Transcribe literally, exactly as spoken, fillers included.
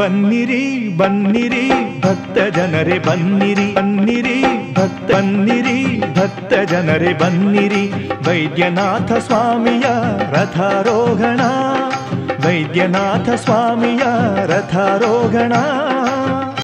बन्नीरी बन्नीरी भक्त जनरे बन्नीरी बन्नीरी भक्त बन्नीरी भक्त जनरे बन्नीरी वैद्यनाथ स्वामिय रथारोहण वैद्यनाथ स्वामिय रथारोहण।